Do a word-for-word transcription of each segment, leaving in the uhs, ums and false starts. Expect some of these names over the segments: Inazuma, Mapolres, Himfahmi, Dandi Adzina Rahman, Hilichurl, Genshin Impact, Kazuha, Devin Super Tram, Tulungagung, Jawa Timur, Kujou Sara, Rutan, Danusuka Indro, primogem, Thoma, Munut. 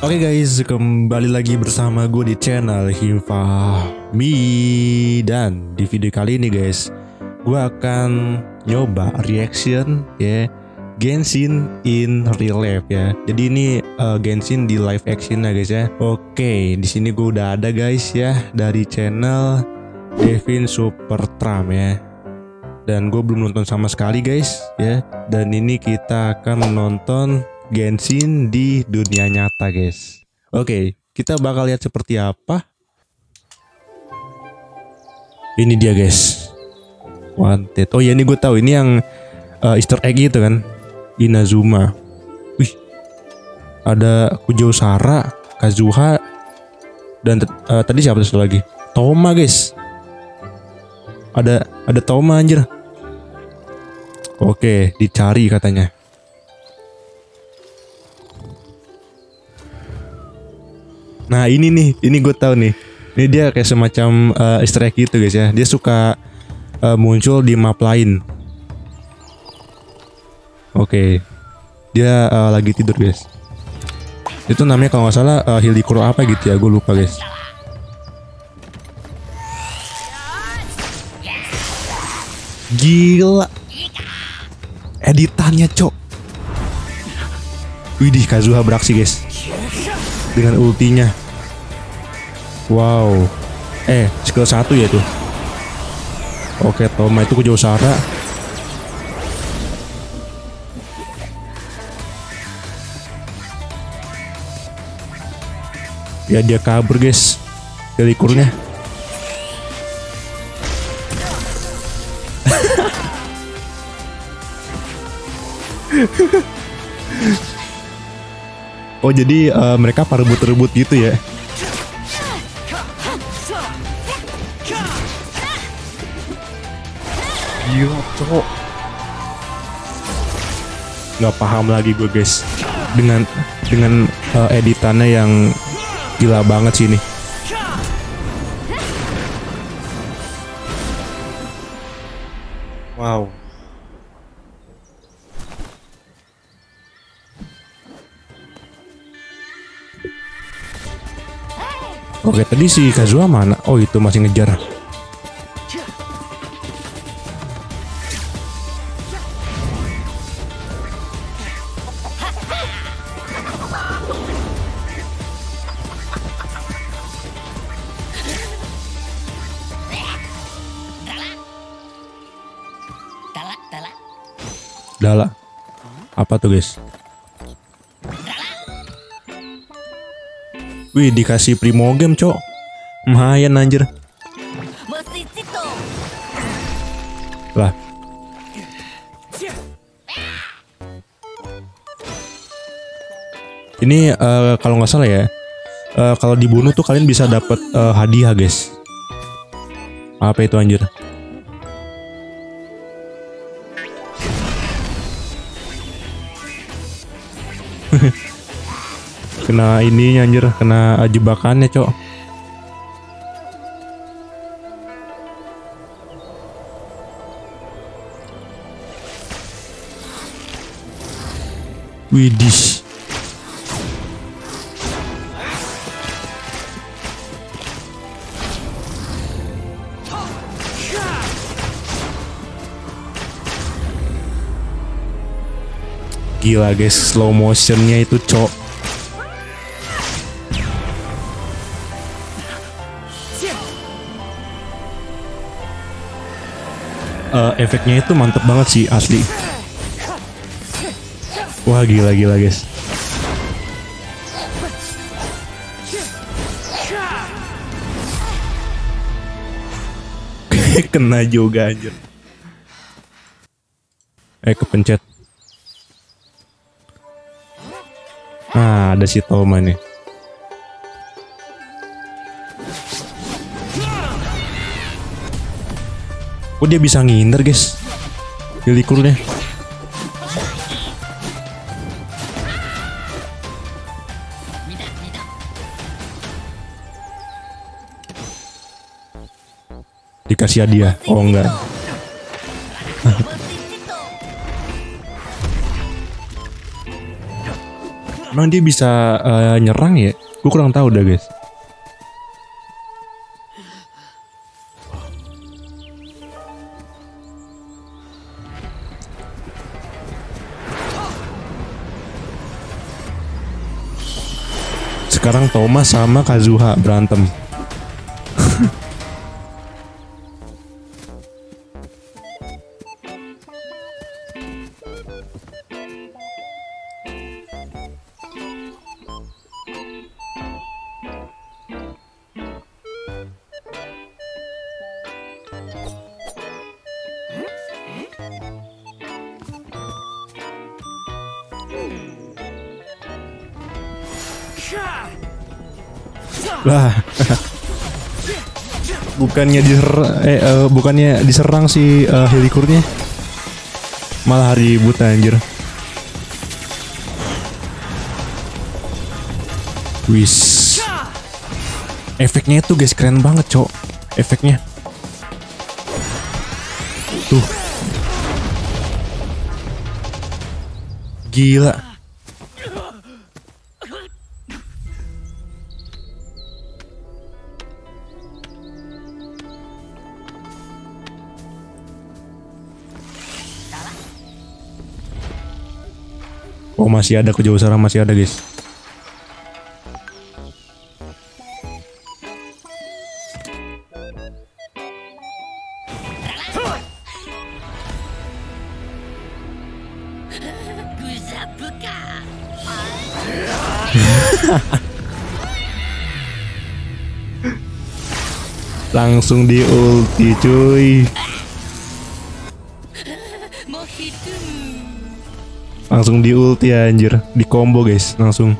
Oke okay guys, kembali lagi bersama gue di channel Himfahmi. Dan di video kali ini guys, gue akan nyoba reaction ya yeah, Genshin in real life ya. Jadi ini uh, Genshin di live action ya guys ya. Oke, okay, di sini gue udah ada guys ya dari channel Devin Super Tram ya. Dan gue belum nonton sama sekali guys ya. Dan ini kita akan menonton Genshin di dunia nyata guys. Oke okay, kita bakal lihat seperti apa. Ini dia guys, Wanted. Oh ya, ini gue tahu, ini yang uh, Easter egg gitu kan, Inazuma. Wih, ada Kujou Sara, Kazuha, dan uh, tadi siapa satu lagi, Thoma guys. Ada ada Thoma anjir. Oke okay, dicari katanya. Nah ini nih, ini gue tahu nih. Ini dia kayak semacam uh, easter egg gitu guys ya. Dia suka uh, muncul di map lain. Oke okay. Dia uh, lagi tidur guys. Itu namanya kalau nggak salah uh, Hilichurl apa gitu ya, gue lupa guys. Gila editannya cok. Widih, Kazuha beraksi guys dengan ultinya. Wow. Eh, skill satu ya tuh. Oke, Thoma itu Kujou Sara. Ya dia kabur, guys. Hilichurlnya. Oh jadi uh, mereka parebut-rebut gitu ya. Yo cowok. Nggak paham lagi gue guys dengan dengan uh, editannya yang gila banget sih ini. Wow. Oke, tadi si Kazuha mana? Oh, itu masih ngejar. Dala. Apa tuh, guys? Wih, dikasih primogem cok. Mayan anjir. Lah. Ini uh, kalau nggak salah ya, uh, kalau dibunuh tuh kalian bisa dapat uh, hadiah guys. Apa itu anjir? Kena ininya anjir, kena jebakannya cok. Widih. Gila guys, slow motionnya itu cok. Uh, efeknya itu mantep banget sih asli. Wah gila gila guys. Kena juga anjir. Eh kepencet. Nah ada si Thoma nih. Oh dia bisa ngindar guys, Hilichurlnya. Dikasih hadiah, oh enggak. Emang dia bisa uh, nyerang ya? Gue kurang tahu dah guys. Sekarang Thoma sama Kazuha berantem. Lah, bukannya diserang, eh, uh, bukannya diserang si uh, Hilichurlnya, malah ribut anjir. Wis, efeknya itu guys keren banget cok, efeknya. Tuh, gila. Oh masih ada, Kujou Sara masih ada guys. Langsung di ulti cuy. Langsung di ulti anjir, di combo guys, langsung.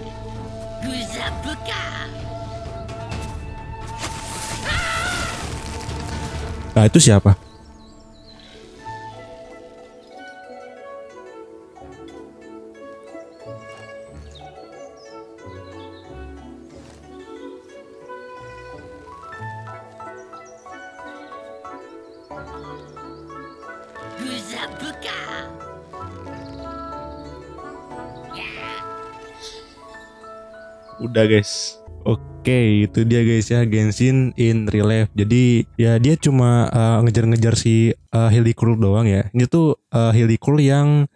Nah itu siapa? Udah guys, oke okay, itu dia guys ya Genshin in real life. Jadi ya dia cuma ngejar-ngejar uh, si uh, Hilichurl doang ya. Ini tuh uh, Hilichurl yang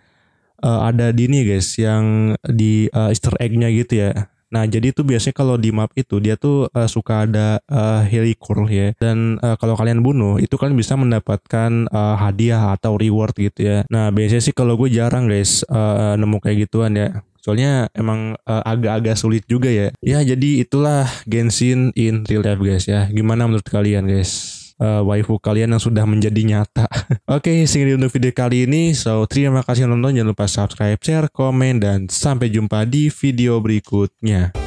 uh, ada di ini guys, yang di uh, Easter egg-nya gitu ya. Nah jadi itu biasanya kalau di map itu dia tuh uh, suka ada uh, Hilichurl ya. Dan uh, kalau kalian bunuh itu kalian bisa mendapatkan uh, hadiah atau reward gitu ya. Nah biasanya sih kalau gue jarang guys uh, nemu kayak gituan ya. Soalnya emang agak-agak uh, sulit juga ya. Ya jadi itulah Genshin in real life guys ya. Gimana menurut kalian guys? Uh, waifu kalian yang sudah menjadi nyata. Oke, segitu untuk video kali ini. So terima kasih nonton. Jangan lupa subscribe, share, komen. Dan sampai jumpa di video berikutnya.